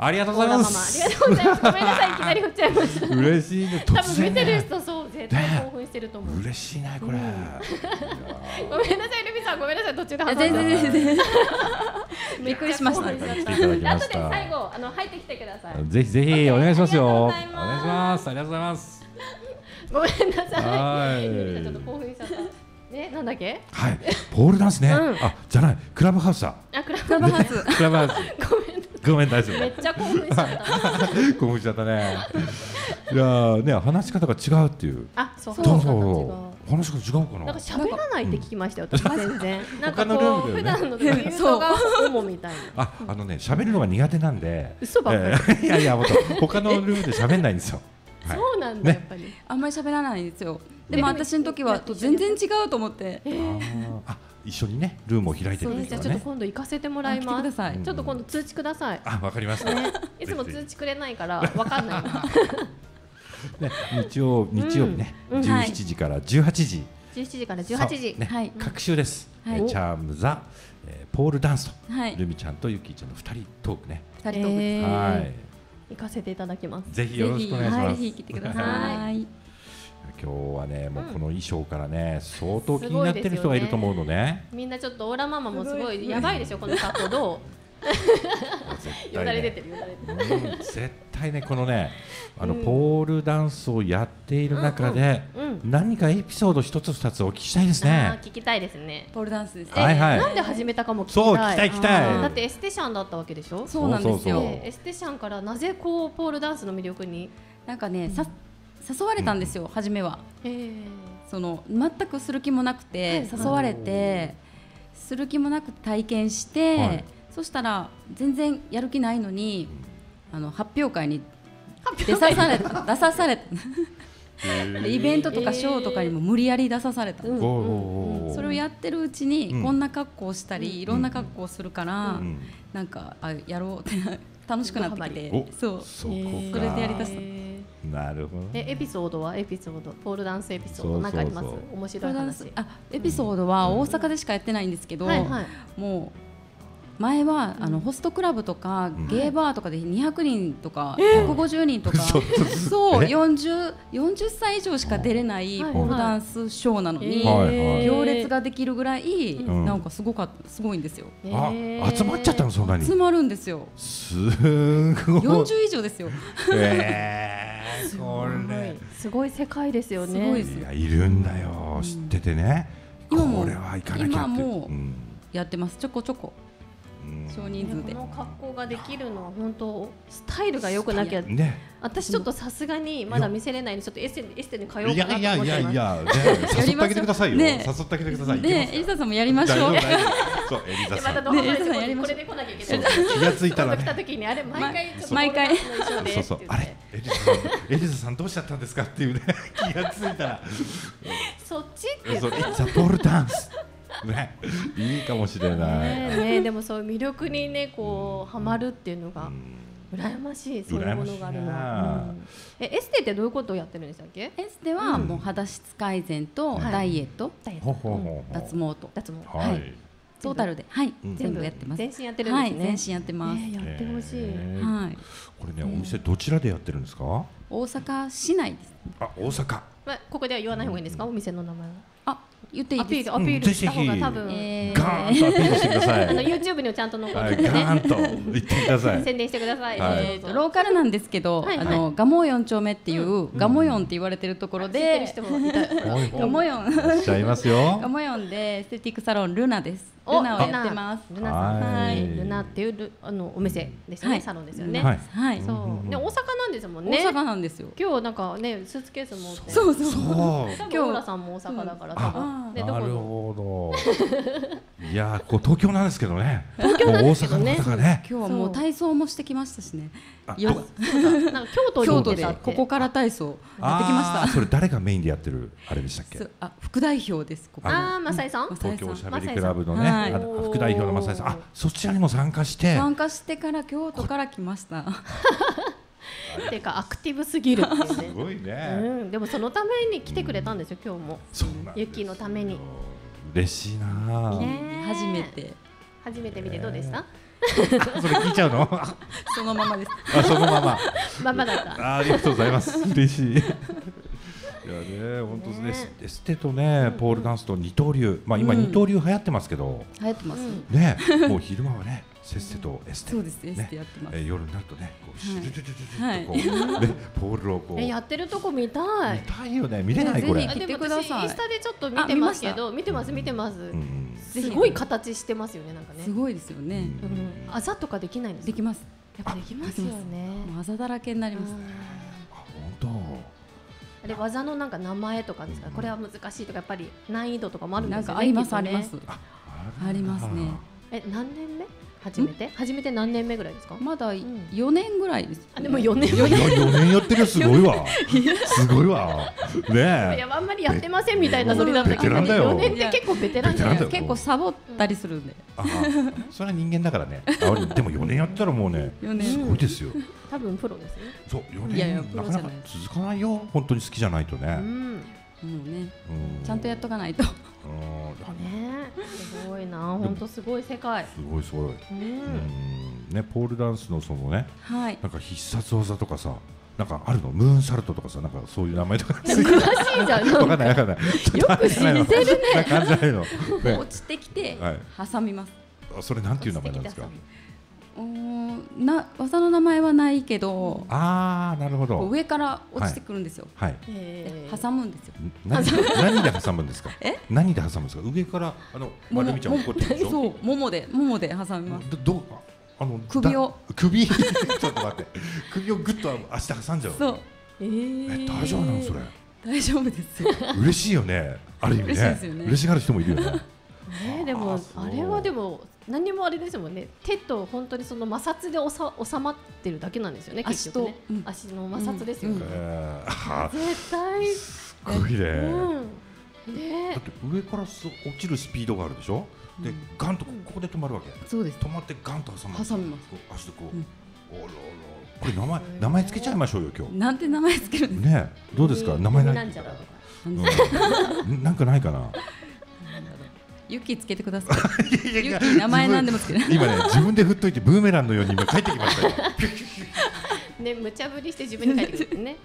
ありがとうございます。ありがとうございます。ごめんなさい、いきなり振っちゃいました。嬉しいね。多分見てる人そう絶対興奮してると思う。嬉しいねこれ。ごめんなさいルミさん、ごめんなさい途中で挟んだ。全然全然。びっくりしました。後で最後あの入ってきてください。ぜひぜひお願いしますよ。お願いします。ありがとうございます。ごめんなさい。ルミさんちょっと興奮しちゃった。ね、なんだっけ？はい、ポールダンスね。あ、じゃない、クラブハウスだ。あ、クラブハウス。クラブハウス。ごめん。ごめん大丈夫。めっちゃ興奮しちゃった。興奮しちゃったね。いやね、話し方が違うっていう。あ、そうそうそう。話し方違うかな。なんか喋らないって聞きましたよ。私全然。なんかこう普段の言うのが主みたいな。あ、あのね、喋るのが苦手なんで。嘘ばっかり。いやいや、もっと他のルームで喋んないんですよ。そうなんだやっぱり。あんまり喋らないんですよ。でも私の時は全然違うと思って。一緒にねルームを開いてるんですよね。じゃあちょっと今度行かせてもらいます。ちょっと今度通知ください。あ、わかりました。いつも通知くれないからわかんない。日曜日曜日ね、じゅうしちじからじゅうはちじ。じゅうしちじからじゅうはちじ。はい。隔週です。チャームザポールダンスとルミちゃんとユキちゃんのふたりトークね。ふたりトーク。はい。行かせていただきます。ぜひよろしくお願いします。ぜひ来てください。今日はね、もうこの衣装からね、相当気になってる人がいると思うのね。みんなちょっとオーラママもすごいやばいでしょ、この格好どう？よだれ出てるよだれ出てる。絶対ね、このね、あのポールダンスをやっている中で何かエピソード一つ二つお聞きしたいですね。聞きたいですね。ポールダンスですね。なんで始めたかも聞きたい。そう、聞きたい聞きたい。だってエステシャンだったわけでしょ？そうなんですよ。エステシャンからなぜこうポールダンスの魅力になんかね、さ誘われたんですよ、初めは。その全くする気もなくて誘われて、する気もなく体験して、そしたら全然やる気ないのにあの発表会に出さされた出さされたイベントとかショーとかにも無理やり出さされた。それをやってるうちにこんな格好をしたりいろんな格好をするから、なんかやろうって楽しくなってきて、そうそれでやりだした。なるほど。え、エピソードはエピソード、ポールダンスエピソードなんかあります？面白い話。あ、エピソードは大阪でしかやってないんですけど、もう前はあのホストクラブとかゲーバーとかでにひゃくにんとかひゃくごじゅうにんとか、そうよんじゅう、よんじゅっさい以上しか出れないポールダンスショーなのに行列ができるぐらいなんかすごかすごいんですよ。あ、集まっちゃったのそんなに？集まるんですよ。すごい。よんじゅういじょうですよ。すごい世界ですよね。いや、いるんだよ、知っててね。これは行かなきゃって。今もやってます、ちょこちょこ。少人数で。この格好ができるのは本当スタイルが良くなきゃ。私ちょっとさすがにまだ見せれないので、ちょっとエステエステに通おうかなと思ってます。いやいやいやいや、誘ってあげてくださいよ。誘ってあげてください。ね、エリサさんもやりましょう。そう、エリサさん。またエリサさんやりましょう。これで来なきゃいけない。気がついたらね。来た時にあれ毎回毎回。そうそう、あれエリサさんどうしちゃったんですかっていうね、気がついたら。そっちって。そう、エリサポールダンス。ね、いいかもしれない、ねね、でもそういう魅力にねこうハマるっていうのが羨ましい、そういうものがあるな、うん、えエステってどういうことをやってるんでしたっけ？エステはもう肌質改善とダイエット、脱毛と脱毛、はい、トータルで、はい、全部やってます。全身やってるんですね。全身やってます。やってほしい。はい。これね、お店どちらでやってるんですか？大阪市内です。あ、大阪。ここでは言わない方がいいんですか？お店の名前は。あ、言っていいです。アピールした方が多分ガーンとアピールしてください。 YouTube にちゃんと残ってね、ガーンと言ってください。宣伝してください。ローカルなんですけど、ガモよん丁目っていう、ガモよんって言われてるところで、知ってる人もいた。ガモよんちゃいますよ。ガモよんでエステティックサロンルナです。ルナをやってます。ルナさん、はい。ルナっていうあのお店ですよね。サロンですよね。はい。そう。ね、大阪なんですもんね。大阪なんですよ。今日なんかね、スーツケース持って。そうそう。今日オーラさんも大阪だから多分。なるほど。いや、こう東京なんですけどね。東京なんですけどね。大阪の方がね。今日はもう体操もしてきましたしね。ヨガ。なんか京都京都でここから体操やってきました。それ誰がメインでやってるあれでしたっけ？あ、副代表です。ああ、マサイさん。東京おしゃべりクラブのね。副代表の正井さん、あ、そちらにも参加して参加してから京都から来ました。っていうかアクティブすぎるっていうね。すごいね、うん。でもそのために来てくれたんですよ、今日も。そうなんですよ。ユキのために。嬉しいな。初めて初めて見てどうでした？それ聞いちゃうの？そのままです。あ、そのまま。ままだった。あ、ありがとうございます。嬉しい。いやね、本当です。エステとね、ポールダンスと二刀流、まあ今二刀流流行ってますけど、流行ってますね。もう昼間はね、せっせとエステ、そうですね、エステやってます。夜になるとね、こうシュルルルルルとこうね、ポールをこうやってるとこ見たい。見たいよね、見れないこれ。でも私インスタでちょっと見てますけど、見てます見てます。すごい形してますよね、なんかね。すごいですよね。あざとかできないんですか？できます。やっぱできますよね。あざだらけになります。あ、本当。で、技のなんか名前とかですか、これは難しいとか、やっぱり難易度とかもあるんですよね。ありますありますありますね。え、何年目？初めて初めて何年目ぐらいですか？まだよねんぐらいです。あ、でもよねんよねんやってる、すごいわすごいわね。いや、あんまりやってませんみたいなノリだったけど、よねんって結構ベテランじゃないですか。結構サボったりするんで。それは人間だからね。でもよねんやったらもうね、すごいですよ。多分プロですね。そう、よねんなかなか続かないよ。本当に好きじゃないとね。もうね、ちゃんとやっとかないと。ね、すごいな、本当すごい世界。すごいすごい。ね、ポールダンスのそのね、なんか必殺技とかさ、なんかあるの、ムーンサルトとかさ、なんかそういう名前とか。詳しいじゃん。わかんないわかんない。よく知ってるね。感じないの。落ちてきて挟みます。それなんていう名前なんですか？な、技の名前はないけど、あー、なるほど、上から落ちてくるんですよ。はい、挟むんですよ。何で挟むんですか？え、何で挟むんですか？上からあの丸美ちゃん怒ってるでしょ。そう、ももでももで挟みます。どうか、あの首を首ちょっと待って、首をぐっと足で挟んじゃう。そう。え、大丈夫なのそれ？大丈夫ですよ。嬉しいよね、ある意味ね。嬉しがる人もいるよね。え、でもあれはでも何もあれですもんね。手と本当にその摩擦でおさ収まってるだけなんですよね。結局ね、足の摩擦ですよね。絶対すごいね。ね、だって上から落ちるスピードがあるでしょ。で、ガンとここで止まるわけ。そうです。止まってガンと挟む。挟みます。足でこう。おろろ。これ名前名前つけちゃいましょうよ今日。なんて名前つけるんですか。ね、どうですか、名前ない。なんちゃらとか。なんかないかな。ユキつけてください。ユキ名前なんでもつけない。今ね、自分で振っといてブーメランのように今帰ってきましたよ。ね、無茶ぶりして自分で帰ってくるね。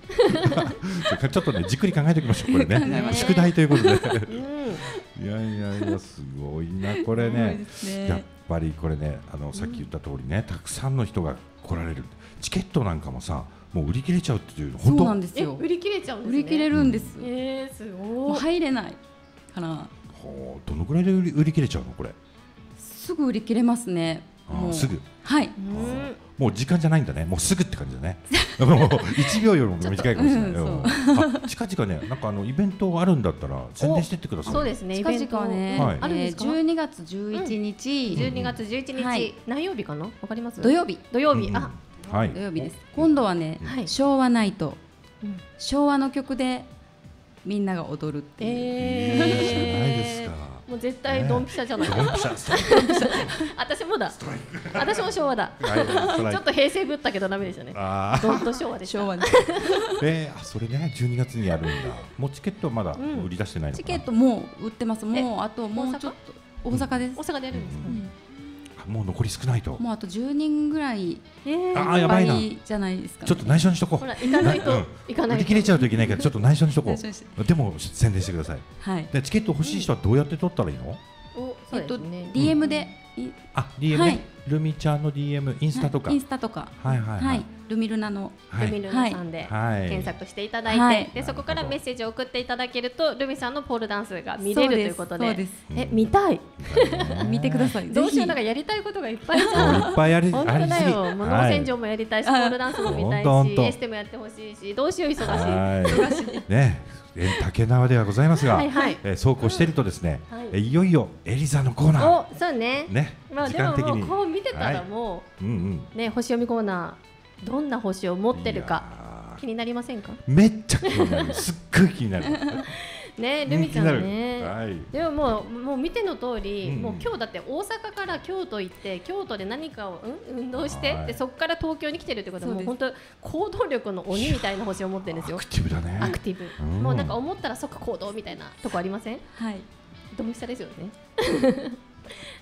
ちょっとね、じっくり考えておきましょうこれね。宿題ということで。いやいやいや、すごいなこれね。やっぱりこれね、あのさっき言った通りね、たくさんの人が来られる。チケットなんかもさ、もう売り切れちゃうっていう。そうなんですよ。売り切れちゃうんですね。売り切れるんです。ええ、すごい。もう入れないかな。どのくらいで売り、売り切れちゃうのこれ？すぐ売り切れますね。すぐ。はい。もう時間じゃないんだね。もうすぐって感じだね。もう一秒よりも短いかもしれない。近々ね、なんかあのイベントあるんだったら宣伝してってください。そうですね。近々ね。あるんですか？じゅうにがつじゅういちにち。じゅうにがつじゅういちにち。何曜日かな？わかります？土曜日。土曜日。あ、土曜日です。今度はね、昭和ナイト。昭和の曲で。みんなが踊るっていう、えー、いいじゃないですか。もう絶対ドンピシャじゃないか、えー、ドンピシャ私もだ、私も昭和だちょっと平成ぶったけどダメでしたね。ドンと昭和でした昭和でえー、あ、それね、じゅうにがつにやるんだ。もうチケットまだ売り出してないのかな、うん、チケットもう売ってます。もうあともうちょっと大阪です。大阪でやるんですか、うんうん、もう残り少ないと、もうあとじゅうにんぐらい、えー、あーやばいな、じゃないですか、ね、ちょっと内緒にしとこう。ほら行かないと、うん、行かないと売り切れちゃうといけないからちょっと内緒にしとこうでも宣伝してください、はい、でチケット欲しい人はどうやって取ったらいいの？お、そうですね、えっと ディーエム で、うん、あ、ディーエム、はい、ルミちゃんの ディーエム、インスタとか、はい、インスタとか、はいはいはい、はい、ルミルナの、はい、ルミルナさんで検索していただいて、はい、でそこからメッセージを送っていただけるとルミさんのポールダンスが見れるということ で, そうですそうです。え、見たい見てください。どうしよう、なんかやりたいことがいっぱいじゃんいっぱいありすぎ、本当だよ。物の洗浄もやりたいし、ポールダンスも見たいし、エステもやってほしいし、どうしよう、忙しい忙しいね竹縄ではございますが、はいはい、えー、そうこうしているとですね、うん、はい、えー、いよいよエリザのコーナー、お、そうね、ね、まあ、時間的にでももうこう見てたらもう、はい、うんうん、ね、星読みコーナー、どんな星を持ってるか気になりませんか？めっちゃ気になるすっごい気になるね、ルミちゃんね、はい、でももう、もう見ての通り、うん、もう今日だって大阪から京都行って京都で何かを、うん、運動して、はい、でそこから東京に来てるってことはもう本当行動力の鬼みたいな星を持ってるんですよ。アクティブだね。アクティブ、うん、もうなんか思ったら即行動みたいなとこありません？はい、ドンピシャですよね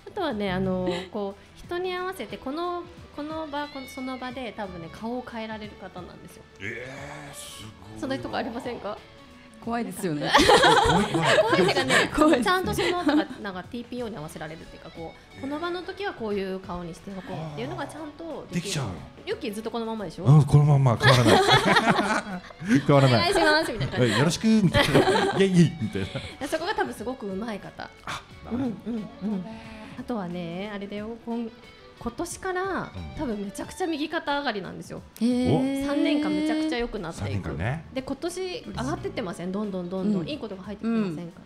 あとはね、あのー、こう人に合わせてこのこの場、このその場で多分ね顔を変えられる方なんですよ。えー、すごい。そんなとこありませんか？怖いですよね。怖い怖い。ちゃんとそのなんかなんか ティーピーオー に合わせられるっていうか、こうこの場の時はこういう顔にしておこうっていうのがちゃんとできちゃう。ゆきずっとこのままでしょ？うん、このまま変わらない。変わらない。お願いしますみたいな。よろしくみたいな。いえいえみたいな。そこが多分すごく上手い方。あ、うんうんうん。あとはね、あれだよ、今今年から多分めちゃくちゃ右肩上がりなんですよ。さんねんかんめちゃくちゃ良くなっていく、ね、で今年上がってってません？どんどんどんどん、うん、いいことが入ってきませんか、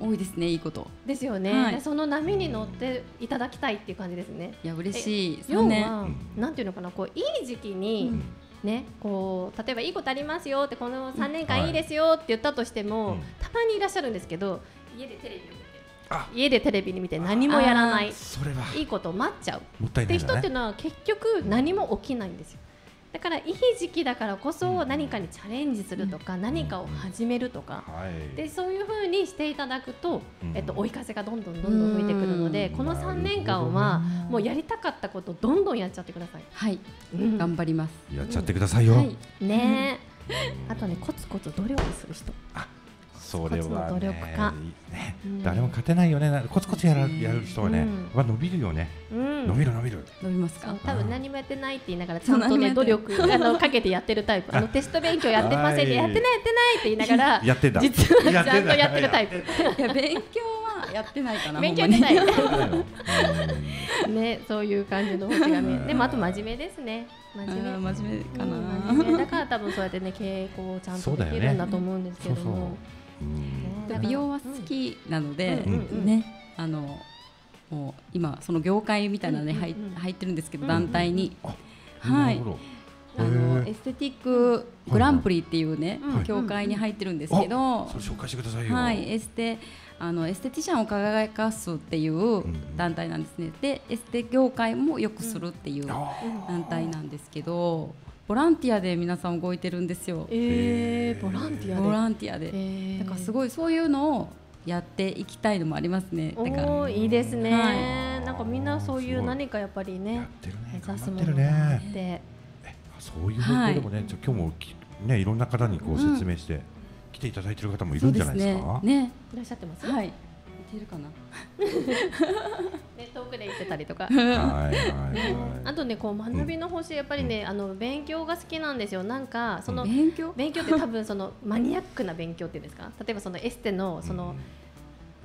うん、多いですね、いいことですよね、はい、でその波に乗っていただきたいっていう感じですね。いや嬉しい。要はなんていうのかな、こういい時期に、うんね、こう例えばいいことありますよって、このさんねんかんいいですよって言ったとしても、はい、たまにいらっしゃるんですけど、家でテレビを家でテレビに見て何もやらない、それはいいことを待っちゃうって人っていうのは結局何も起きないんですよ。だからいい時期だからこそ何かにチャレンジするとか、何かを始めるとかで、そういう風にしていただくと、えっと追い風がどんどんどんどん吹いてくるので、このさんねんかんはもうやりたかったことをどんどんやっちゃってください。はい、うん、頑張ります。やっちゃってくださいよ、うん、はい、ねあとね、コツコツ努力する人、それはね、誰も勝てないよね。コツコツやる人はね、伸びるよね。伸びる伸びる。伸びますか。多分何もやってないって言いながら、ちゃんとね努力あのかけてやってるタイプ。あのテスト勉強やってませんで、やってないやってないって言いながら、やってた。実はちゃんとやってるタイプ。いや勉強はやってないかな。勉強してない。ね、そういう感じの星が見える。でもあと真面目ですね。真面目。真面目かな。だから多分そうやってね傾向をちゃんとできるんだと思うんですけども。美容は好きなので、今その業界みたいなのに入ってるんですけど、団体にエステティックグランプリっていうね協会に入ってるんですけど、それ紹介してくださいよ。エステティシャンを輝かすっていう団体なんですね。でエステ業界も良くするっていう団体なんですけど、ボランティアで皆さん動いてるんですよ。えー、ボランティアで。ボランティアで。えー、だからすごいそういうのをやっていきたいのもありますね。だからおー、いいですね。はい、なんかみんなそういう何かやっぱりね、目指すものがあって。そういう方向でもね、はい、今日もねいろんな方にこう説明して、うん、来ていただいてる方もいるんじゃないですか。ね、ね、いらっしゃってます。はい。いるかなね、遠くで行ってたりとかあとね、こう学びの星、やっぱりね、うん、あの勉強が好きなんですよ。なんかその勉強勉強って多分そのマニアックな勉強っていうんですか、例えばそのエステのその、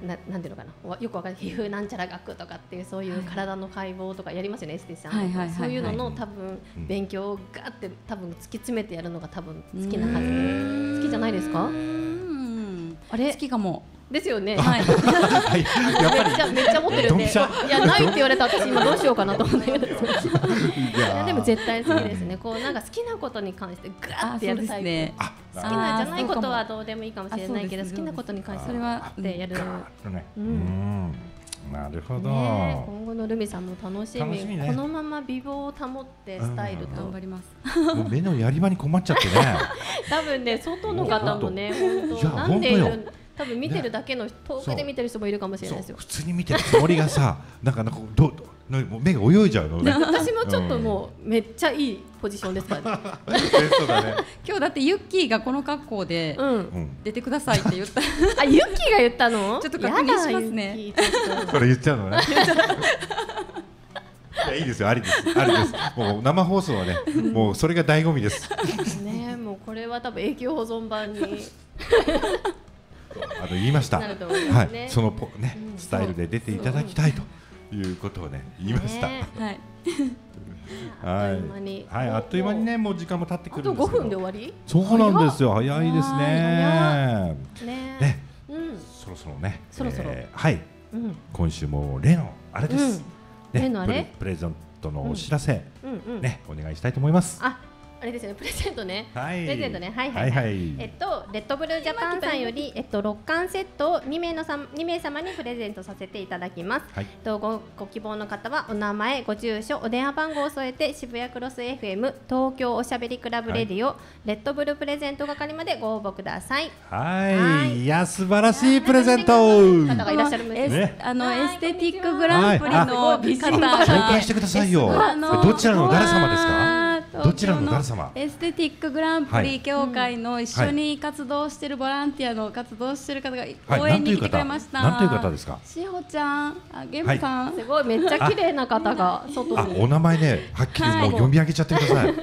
うん、な、なんていうのかな、よくわかんない、皮膚なんちゃら学とかっていう、そういう体の解剖とかやりますよね、エステさん。そういうのの多分勉強をガーって多分突き詰めてやるのが多分好きなはず。好きじゃないですか？あれ好きかも。ですよね。はい。めっちゃ持ってるんで。いやないって言われた私今どうしようかなと思って。いやでも絶対好きですね。こうなんか好きなことに関してグラッてやるタイプ。好きなじゃないことはどうでもいいかもしれないけど、好きなことに関してはってやる。うん。なるほど、ね、今後のルミさんも楽しみ、楽しみ、ね、このまま美貌を保ってスタイルと頑張ります。目のやり場に困っちゃってね多分ね、外の方もね、本当なんでいる、多分見てるだけの、遠くで見てる人もいるかもしれないですよ。普通に見てるつもりがさなんかなんかどう目が泳いじゃうのね。私もちょっともう、うん、めっちゃいいポジションですからね今日だってユッキーがこの格好で、うん、出てくださいって言ったあ、ユッキーが言ったの？ちょっと確認しますね。これ言っちゃうのねいや、いいですよ、ありです、ありです。もう生放送はね、もうそれが醍醐味ですね。もうこれは多分永久保存版にあの言いました、ね、はい、そのポ、ね、うん、スタイルで出ていただきたいということをね、言いました。はい。はい、はい、あっという間にね、もう時間も経ってくるんですけど。あとごふんで終わり？そうなんですよ、早いですね。ね、そろそろね、そろそろ、はい、今週も例のあれです。例のあれ？プレゼントのお知らせね、お願いしたいと思います。あれですよね、プレゼントね、はい、プレゼントね、はいはいはい、えっとレッドブルージャパンさんよりえっとろっ巻セットをに名のさに名様にプレゼントさせていただきます。はい、とごご希望の方はお名前、ご住所、お電話番号を添えて渋谷クロス エフエム 東京おしゃべりクラブレディオ、はい、レッドブルプレゼント係までご応募ください。はい、はい、いや素晴らしいプレゼント方がいらっしゃるんですね。あのエステティックグランプリの美人が紹介してくださいよ。どちらの誰様ですか？どちらの誰様？エステティックグランプリ協会の一緒に活動しているボランティアの活動している方が応援に来てくれました。なんという方ですか？しほちゃん、あ、ゲムさん、すごいめっちゃ綺麗な方が外に。お名前ね、はっきりもう読み上げちゃってください。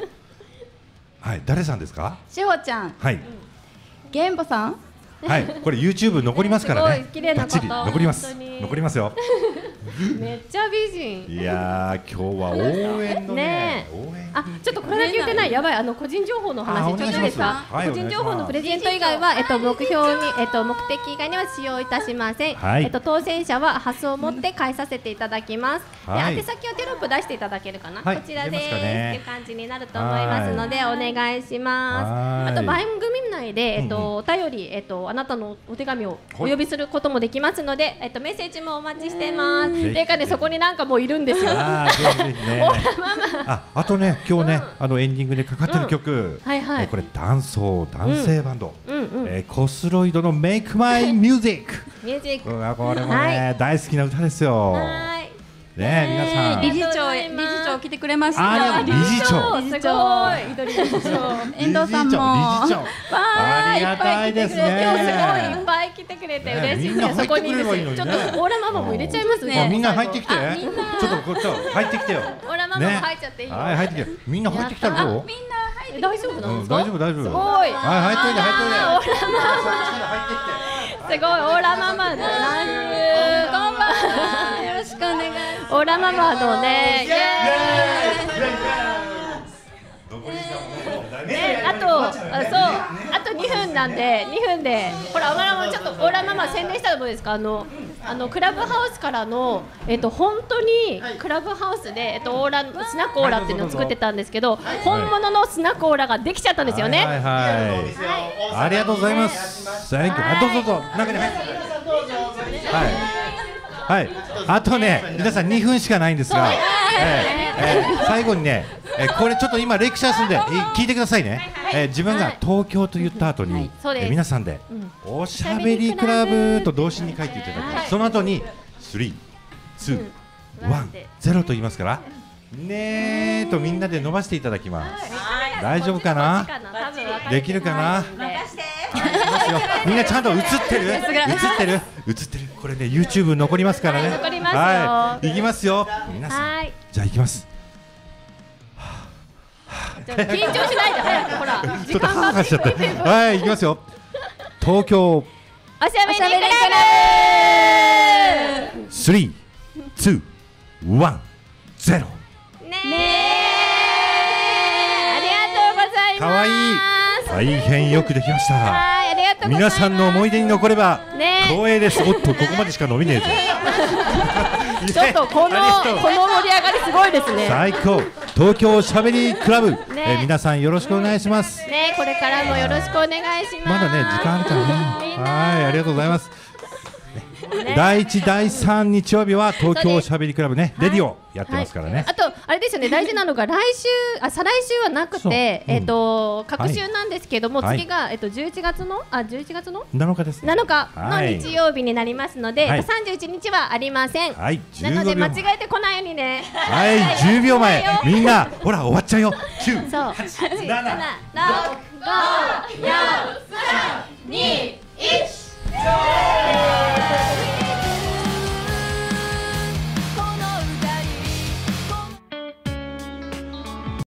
はい、誰さんですか？しほちゃん、はい、ゲムさん、はい、これ YouTube 残りますからね。すごい綺麗な方、残ります、残りますよ。めっちゃ美人。いやー、今日は応援のね、応援。あ、ちょっとこれだけ言ってない、やばい、あの個人情報の話、ちょっとですか。個人情報のプレゼント以外は、えっと目標に、えっと目的以外には使用いたしません。えっと当選者は発送を持って返させていただきます。で、宛先をテロップ出していただけるかな。こちらですっていう感じになると思いますので、お願いします。あと番組内で、えっとお便り、えっとあなたのお手紙をお呼びすることもできますので、えっとメッセージもお待ちしてます。てかね、そこになんかもういるんですよ。あとね、今日ね、あのエンディングでかかってる曲、これ男装男性バンドコスロイドの Make My Music。これもね、大好きな歌ですよ。ね、皆さん理事長、理事長来てくれました。理事長、すごい。遠藤さんもありがたいですね。今日すごいいっぱい来てくれて嬉しいです。そこにいるし、ちょっとオーラママも入れちゃいますね。みんな入ってきて、ちょっとこっち入ってきてよ。オーラママも入っちゃっていいよ。はい、入ってきて。みんな入ってきたらどう？みんな入って大丈夫なんですか？大丈夫大丈夫。すごい。はい、入ってきて入ってきて。オーラママ入ってきて。すごいオーラママです。こんばんは。よろしくお願いします。オーラママのね、あと、そう、あとにふんなんで、にふんで、ほら、オーラママちょっとオーラママ宣伝したらどうですか？あの、あのクラブハウスからの、えっと本当にクラブハウスで、えっとオーラスナックオーラっていうのを作ってたんですけど、本物のスナックオーラができちゃったんですよね。ありがとうございます。どうぞどうぞ、中に入って。はい。はい、あとね、皆さんにふんしかないんですが、最後にね、これちょっと今レクチャーするんで聞いてくださいね。自分が東京と言った後に皆さんでおしゃべりクラブと同心に書いていただく。その後にスリー、ツー、ワン、ゼロと言いますからねーとみんなで伸ばしていただきます。大丈夫かな？できるかな？みんなちゃんと映ってる？映ってる？映ってる。これね、YouTube 残りますからね。残りますよ。はい、行きますよ。皆さん、じゃあ行きます。緊張しないで早くほら。ちょっとハーハーしちゃって。はい、行きますよ。東京。おしゃべりクラブ。スリー、ツー、ワン、ゼロ。ね。かわいい。大変よくできました。はい、ありがとうございます。皆さんの思い出に残れば光栄です。おっと、ここまでしか伸びねえぞ。ちょっとこのこの盛り上がりすごいですね。最高。東京しゃべりクラブ、ねえー、皆さんよろしくお願いします、うん、ね、これからもよろしくお願いします。まだね、時間あるからね。はい、ありがとうございます、ね、だいいち、だいさん日曜日は東京しゃべりクラブね、レディオやってますからね、はい、あとあれですよね、大事なのが来週、あ、再来週はなくて、うん、えっと隔週なんですけども、はい、次がえっとじゅういちがつのあじゅういちがつのなのかです、ね、なのかの日曜日になりますので、はい、さんじゅういちにちはありません、はい、なので間違えてこないようにね。はい、じゅうびょうまえみんなほら終わっちゃうよ。きゅう、はち、なな、ろく、ご、